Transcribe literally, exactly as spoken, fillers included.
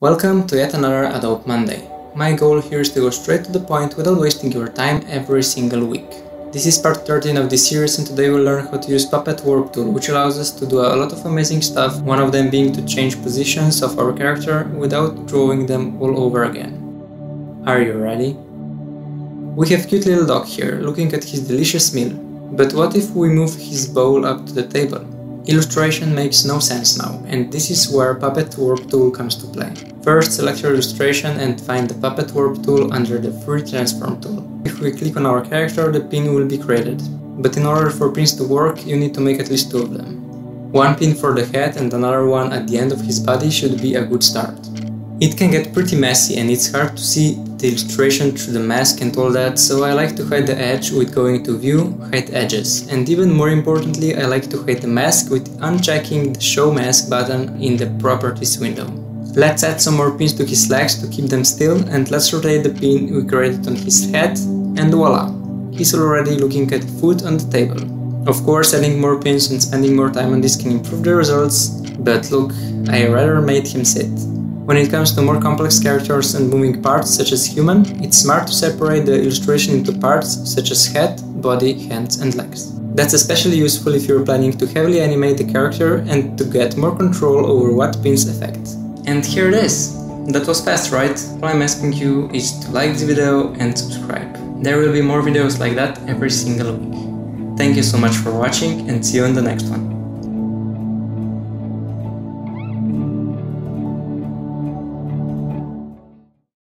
Welcome to yet another Adobe Monday. My goal here is to go straight to the point without wasting your time every single week. This is part thirteen of this series and today we'll learn how to use Puppet Warp Tool, which allows us to do a lot of amazing stuff, one of them being to change positions of our character without drawing them all over again. Are you ready? We have cute little dog here, looking at his delicious meal. But what if we move his bowl up to the table? Illustration makes no sense now, and this is where Puppet Warp Tool comes to play. First, select your illustration and find the Puppet Warp Tool under the Free Transform tool. If we click on our character, the pin will be created. But in order for pins to work, you need to make at least two of them. One pin for the head and another one at the end of his body should be a good start. It can get pretty messy and it's hard to see the illustration through the mask and all that, so I like to hide the edge with going to View, Hide Edges, and even more importantly I like to hide the mask with unchecking the Show Mask button in the Properties window. Let's add some more pins to his legs to keep them still, and let's rotate the pin we created on his head, and voila! He's already looking at the food on the table. Of course, adding more pins and spending more time on this can improve the results, but look, I rather made him sit. When it comes to more complex characters and moving parts such as human, it's smart to separate the illustration into parts such as head, body, hands and legs. That's especially useful if you're planning to heavily animate the character and to get more control over what pins affect. And here it is! That was fast, right? All I'm asking you is to like this video and subscribe. There will be more videos like that every single week. Thank you so much for watching and see you in the next one.